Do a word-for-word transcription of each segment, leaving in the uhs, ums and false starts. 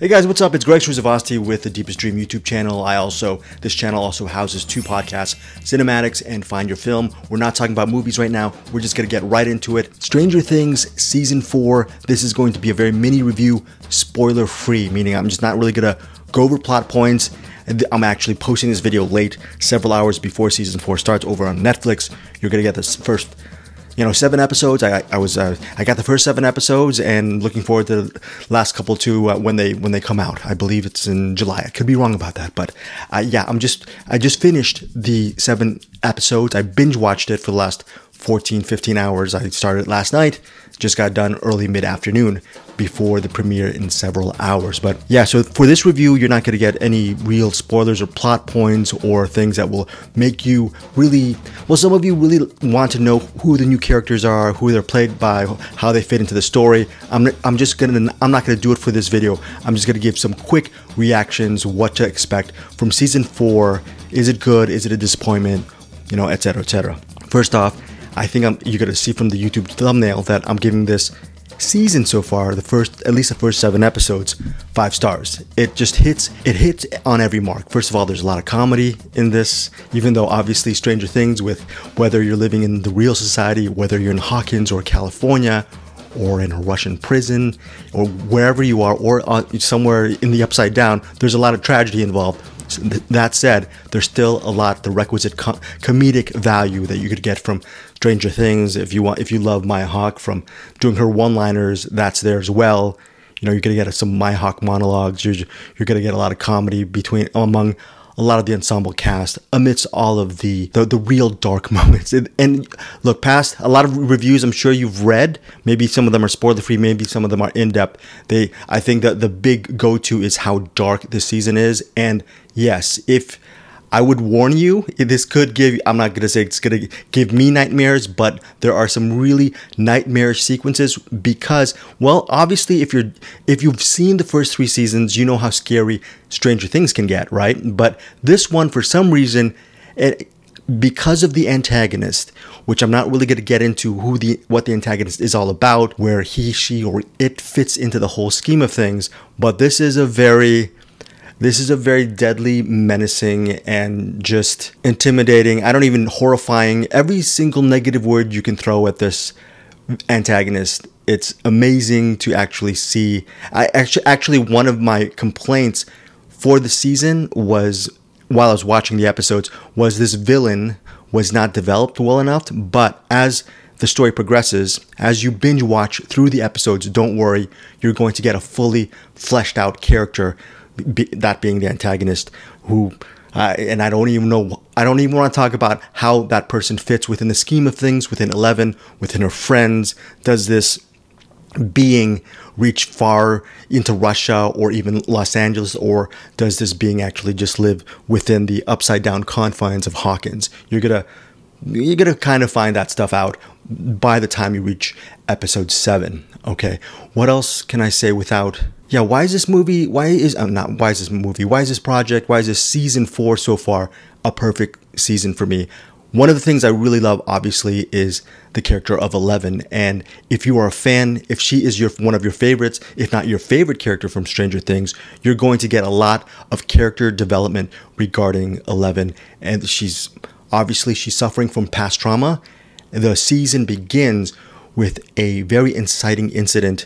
Hey guys, what's up? It's Greg Srizavasti with the Deepest Dream YouTube channel. I also, this channel also houses two podcasts, Cinematics and Find Your Film. We're not talking about movies right now. We're just going to get right into it. Stranger Things Season four. This is going to be a very mini review, spoiler free, meaning I'm just not really going to go over plot points. I'm actually posting this video late, several hours before Season four starts over on Netflix. You're going to get this first You know, seven episodes. I I was uh, I got the first seven episodes, and looking forward to the last couple too uh, when they when they come out. I believe it's in July. I could be wrong about that, but uh, yeah, I'm just I just finished the seven episodes. I binge watched it for the last fourteen, fifteen hours. I started last night. Just got done early mid afternoon before the premiere in several hours. But yeah, so for this review, you're not going to get any real spoilers or plot points or things that will make you really, well, some of you really want to know who the new characters are, who they're played by, how they fit into the story. I'm, I'm just going to, I'm not going to do it for this video. I'm just going to give some quick reactions, what to expect from season four. Is it good? Is it a disappointment? You know, et cetera, et cetera. First off, I think I'm, you're going to see from the YouTube thumbnail that I'm giving this season so far, the first, at least the first seven episodes, five stars. It just hits, it hits on every mark. First of all, there's a lot of comedy in this, even though obviously Stranger Things, with whether you're living in the real society, whether you're in Hawkins or California, or in a Russian prison, or wherever you are, or on, somewhere in the upside down, there's a lot of tragedy involved. So th that said, there's still a lot the requisite com comedic value that you could get from Stranger Things. If you want, if you love Maya Hawke, from doing her one-liners, that's there as well. You know, you're gonna get some Maya Hawke monologues. You're you're gonna get a lot of comedy between among a lot of the ensemble cast, amidst all of the the, the real dark moments. And, and look, past a lot of reviews, I'm sure you've read. Maybe some of them are spoiler-free. Maybe some of them are in-depth. They, I think that the big go-to is how dark this season is. And yes, if I would warn you, this could give, I'm not going to say it's going to give me nightmares, but there are some really nightmarish sequences because, well, obviously if you're, if you've seen the first three seasons, you know how scary Stranger Things can get, right? But this one, for some reason, it, because of the antagonist, which I'm not really going to get into who the what the antagonist is all about, where he, she, or it fits into the whole scheme of things, but this is a very... This is a very deadly, menacing, and just intimidating, I don't even, horrifying, every single negative word you can throw at this antagonist. It's amazing to actually see. I actually, actually one of my complaints for the season was, while I was watching the episodes, was this villain was not developed well enough, but as the story progresses, as you binge watch through the episodes, don't worry, you're going to get a fully fleshed out character. Be, that being the antagonist, who, uh, and I don't even know, I don't even want to talk about how that person fits within the scheme of things, within Eleven, within her friends. Does this being reach far into Russia or even Los Angeles, or does this being actually just live within the upside down confines of Hawkins? You're gonna, you're gonna kind of find that stuff out by the time you reach episode seven. Okay, what else can I say without? Yeah, why is this movie, why is, I'm not, why is this movie, why is this project, why is this season four so far a perfect season for me? One of the things I really love, obviously, is the character of Eleven. And if you are a fan, if she is your one of your favorites, if not your favorite character from Stranger Things, you're going to get a lot of character development regarding Eleven. And she's, obviously, she's suffering from past trauma. The season begins with a very inciting incident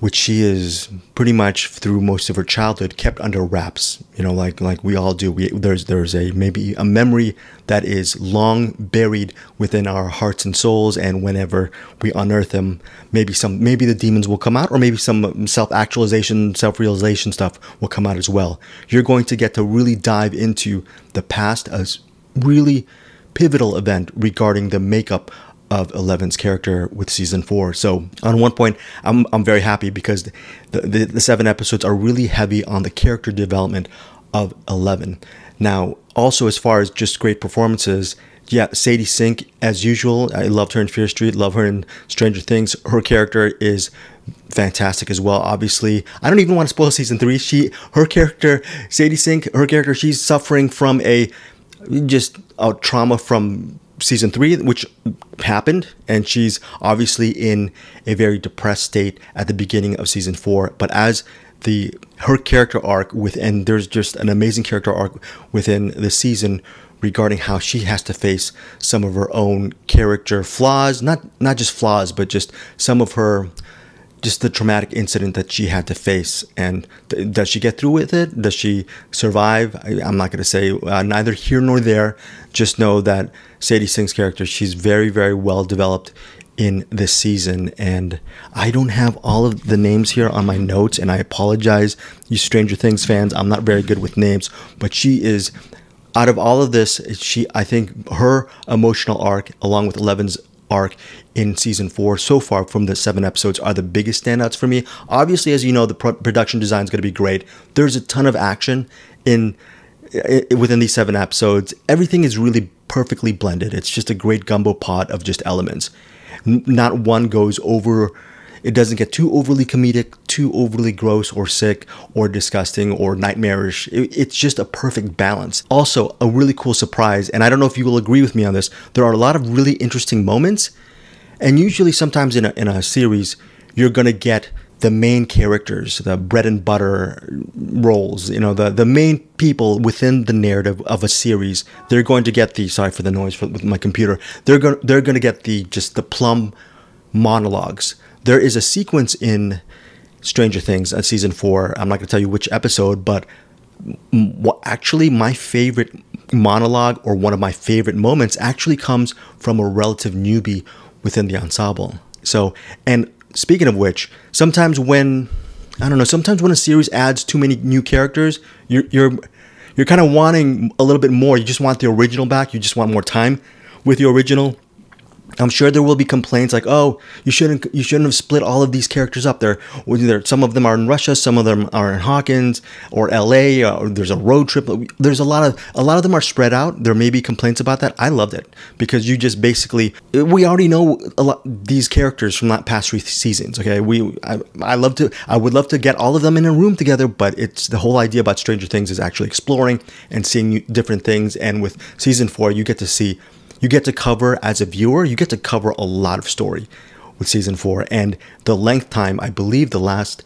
which she is pretty much through most of her childhood kept under wraps, you know, like like we all do. We, there's there's a maybe a memory that is long buried within our hearts and souls, and whenever we unearth them, maybe some maybe the demons will come out, or maybe some self-actualization, self-realization stuff will come out as well. You're going to get to really dive into the past, a really pivotal event regarding the makeup of Eleven's character with season four. So on one point, I'm, I'm very happy because the, the, the seven episodes are really heavy on the character development of Eleven. Now, also as far as just great performances, yeah, Sadie Sink, as usual, I loved her in Fear Street, love her in Stranger Things. Her character is fantastic as well, obviously. I don't even want to spoil season three. She, her character, Sadie Sink, her character, she's suffering from a, just a trauma from season three, which happened, and she's obviously in a very depressed state at the beginning of season four. But as the her character arc within, there's just an amazing character arc within the season regarding how she has to face some of her own character flaws, not not just flaws, but just some of her, just the traumatic incident that she had to face. And th- does she get through with it? Does she survive? I, I'm not going to say uh, neither here nor there. Just know that Sadie Sink's character, she's very, very well developed in this season. And I don't have all of the names here on my notes, and I apologize, you Stranger Things fans, I'm not very good with names, but she is, out of all of this, she, I think her emotional arc, along with Eleven's arc in season four so far from the seven episodes, are the biggest standouts for me. Obviously, as you know, the pro- production design is going to be great. There's a ton of action in within these seven episodes. Everything is really perfectly blended. It's just a great gumbo pot of just elements. Not one goes over, it doesn't get too overly comedic, too overly gross or sick or disgusting or nightmarish. It's just a perfect balance. Also, a really cool surprise, and I don't know if you will agree with me on this, there are a lot of really interesting moments, and usually sometimes in a, in a series, you're going to get the main characters, the bread and butter roles, you know, the, the main people within the narrative of a series. They're going to get the, sorry for the noise for, with my computer, they're going they're going to get the just the plum monologues. There is a sequence in Stranger Things, uh, season four, I'm not going to tell you which episode, but what actually my favorite monologue or one of my favorite moments actually comes from a relative newbie within the ensemble. So, and speaking of which, sometimes when, I don't know, sometimes when a series adds too many new characters, you're you're you're kind of wanting a little bit more. You just want the original back. You just want more time with the original. I'm sure there will be complaints like, oh, you shouldn't you shouldn't have split all of these characters up. There, some of them are in Russia, some of them are in Hawkins or L A, or there's a road trip. There's a lot of a lot of them are spread out. There may be complaints about that. I loved it because you just basically, we already know a lot these characters from that past three seasons. Okay, we I, I love to I would love to get all of them in a room together, but it's the whole idea about Stranger Things is actually exploring and seeing different things. And with season four, you get to see. You get to cover, as a viewer, you get to cover a lot of story with season four. And the length time, I believe the last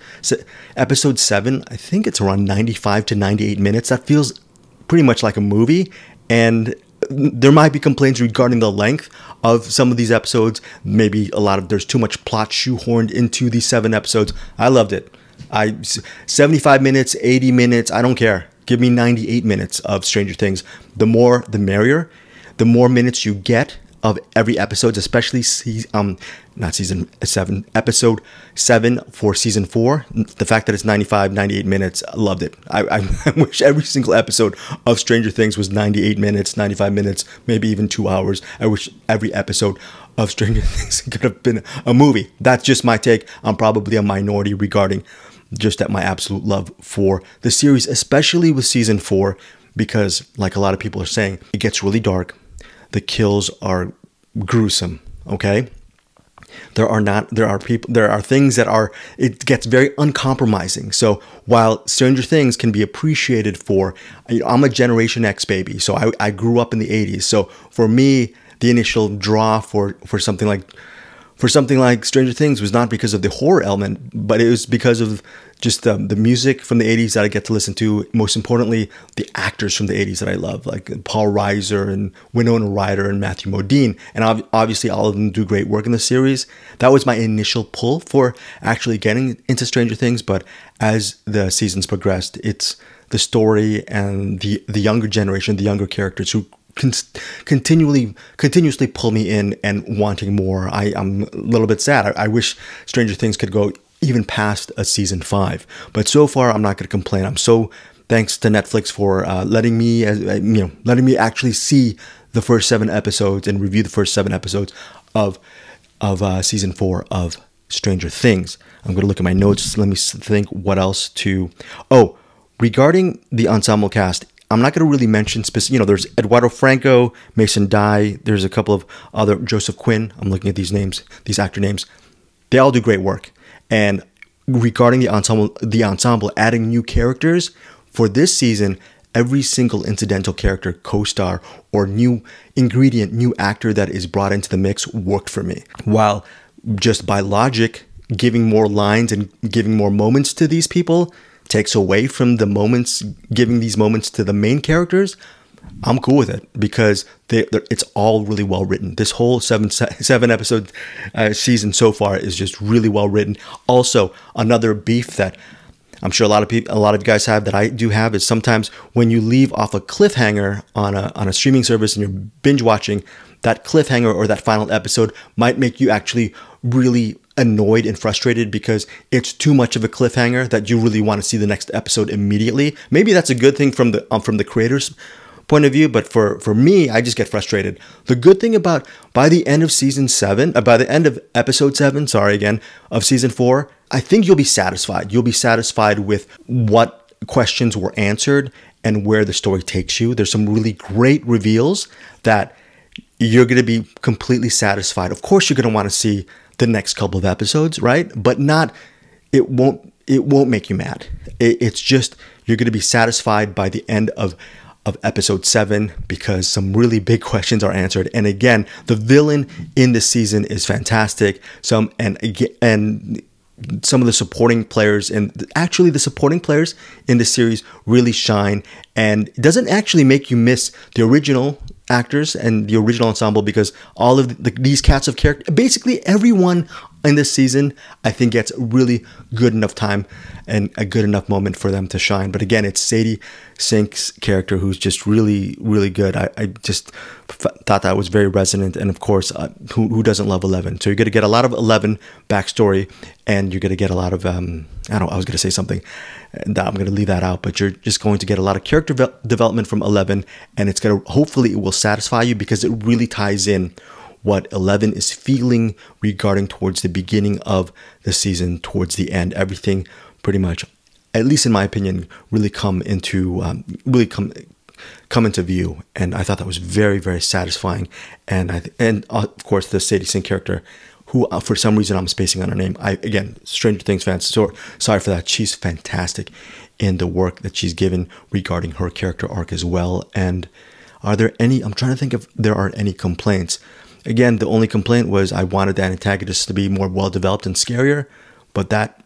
episode seven, I think it's around ninety-five to ninety-eight minutes. That feels pretty much like a movie. And there might be complaints regarding the length of some of these episodes. Maybe a lot of, there's too much plot shoehorned into these seven episodes. I loved it. I seventy-five minutes, eighty minutes, I don't care. Give me ninety-eight minutes of Stranger Things. The more, the merrier. The more minutes you get of every episode, especially se- um, not season seven, episode seven for season four, the fact that it's ninety-five, ninety-eight minutes, I loved it. I, I, I wish every single episode of Stranger Things was ninety-eight minutes, ninety-five minutes, maybe even two hours. I wish every episode of Stranger Things could have been a movie. That's just my take. I'm probably a minority regarding just that my absolute love for the series, especially with season four, because like a lot of people are saying, it gets really dark. The kills are gruesome, okay? There are not, there are people, there are things that are, it gets very uncompromising. So while Stranger Things can be appreciated for, I'm a Generation X baby, so I, I grew up in the eighties. So for me, the initial draw for, for something like, for something like Stranger Things was not because of the horror element, but it was because of just the, the music from the eighties that I get to listen to. Most importantly, the actors from the eighties that I love, like Paul Reiser and Winona Ryder and Matthew Modine. And ob- obviously all of them do great work in the series. That was my initial pull for actually getting into Stranger Things. But as the seasons progressed, it's the story and the, the younger generation, the younger characters who Con- continually, continuously pull me in and wanting more. I, I'm a little bit sad. I, I wish Stranger Things could go even past a season five, but so far I'm not going to complain. I'm so thanks to Netflix for uh, letting me, uh, you know, letting me actually see the first seven episodes and review the first seven episodes of of uh, season four of Stranger Things. I'm going to look at my notes. Let me think what else to. Oh, regarding the ensemble cast. I'm not going to really mention specific, you know, there's Eduardo Franco, Mason Dye, there's a couple of other, Joseph Quinn, I'm looking at these names, these actor names, they all do great work. And regarding the ensemble, the ensemble adding new characters, for this season, every single incidental character, co-star, or new ingredient, new actor that is brought into the mix worked for me. While just by logic, giving more lines and giving more moments to these people takes away from the moments, giving these moments to the main characters, I'm cool with it because they, it's all really well written. This whole seven seven episode uh, season so far is just really well written. Also, another beef that I'm sure a lot of people, a lot of you guys have that I do have is sometimes when you leave off a cliffhanger on a on a streaming service and you're binge watching, that cliffhanger or that final episode might make you actually really annoyed and frustrated because it's too much of a cliffhanger that you really want to see the next episode immediately. Maybe that's a good thing from the um, from the creator's point of view, but for for me, I just get frustrated. The good thing about by the end of season seven, uh, by the end of episode seven, sorry again, of season four, I think you'll be satisfied. You'll be satisfied with what questions were answered and where the story takes you. There's some really great reveals that you're going to be completely satisfied. Of course, you're going to want to see the next couple of episodes, right? But not, it won't, it won't make you mad. It, it's just, you're going to be satisfied by the end of, of episode seven because some really big questions are answered. And again, the villain in this season is fantastic. Some, and, and some of the supporting players, and actually the supporting players in the series really shine, and it doesn't actually make you miss the original actors and the original ensemble because all of the, these cats of character, basically everyone in this season, I think gets really good enough time and a good enough moment for them to shine. But again, it's Sadie Sink's character who's just really, really good. I, I just f thought that was very resonant. And of course, uh, who, who doesn't love Eleven? So you're going to get a lot of Eleven backstory, and you're going to get a lot of, um, I don't know, I was going to say something. I'm going to leave that out, but you're just going to get a lot of character development from Eleven, and it's going to, hopefully it will satisfy you because it really ties in what Eleven is feeling regarding towards the beginning of the season, towards the end. Everything pretty much, at least in my opinion, really come into um, really come come into view. And I thought that was very, very satisfying. And I and of course the Sadie Sink character, who uh, for some reason I'm spacing on her name. I again, Stranger Things fans, so sorry for that. She's fantastic in the work that she's given regarding her character arc as well. And are there any? I'm trying to think if there are any complaints. Again, the only complaint was I wanted the antagonist to be more well-developed and scarier, but that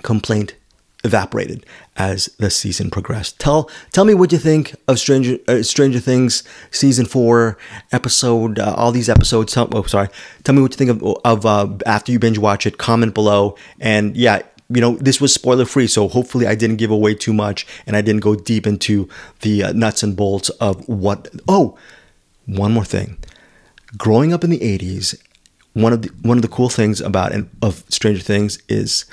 complaint evaporated as the season progressed. Tell tell me what you think of Stranger uh, Stranger Things season four episode. Uh, all these episodes. Tell, oh, sorry. Tell me what you think of of uh, after you binge watch it. Comment below. And yeah, you know, this was spoiler free, so hopefully I didn't give away too much and I didn't go deep into the uh, nuts and bolts of what. Oh, one more thing. Growing up in the eighties, one of the one of the cool things about and of Stranger Things is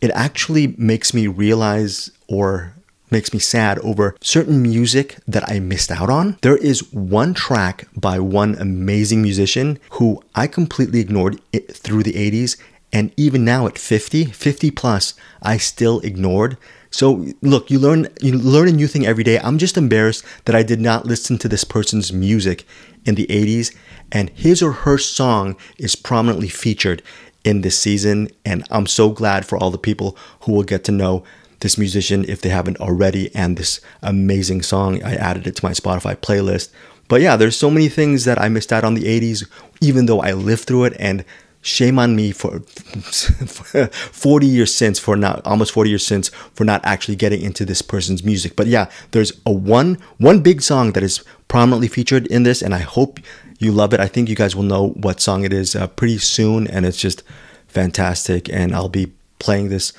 it actually makes me realize or makes me sad over certain music that I missed out on. There is one track by one amazing musician who I completely ignored it through the eighties, and even now at fifty, fifty plus, I still ignored. So look, you learn you learn a new thing every day. I'm just embarrassed that I did not listen to this person's music in the eighties, and his or her song is prominently featured in this season, and I'm so glad for all the people who will get to know this musician if they haven't already, and this amazing song. I added it to my Spotify playlist. But yeah, there's so many things that I missed out on the eighties, even though I lived through it, and shame on me for forty years since, for not almost forty years since, for not actually getting into this person's music. But yeah, there's a one one big song that is prominently featured in this, and I hope you love it. I think you guys will know what song it is uh, pretty soon, and it's just fantastic. And I'll be playing this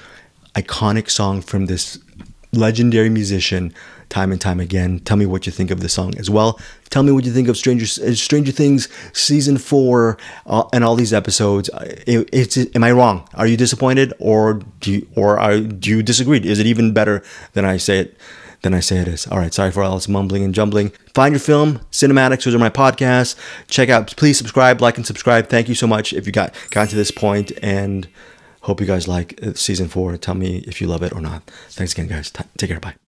iconic song from this legendary musician time and time again. Tell me what you think of the song as well. Tell me what you think of Stranger uh, Stranger Things season four uh, and all these episodes. It, it's it, am I wrong? Are you disappointed, or do you, or are do you disagree? Is it even better than I say it than I say it is? All right, sorry for all this mumbling and jumbling. Find Your Film, Cinematics, those are my podcasts. Check out. Please subscribe, like, and subscribe. Thank you so much if you got got to this point, and hope you guys like season four. Tell me if you love it or not. Thanks again, guys. Take care. Bye.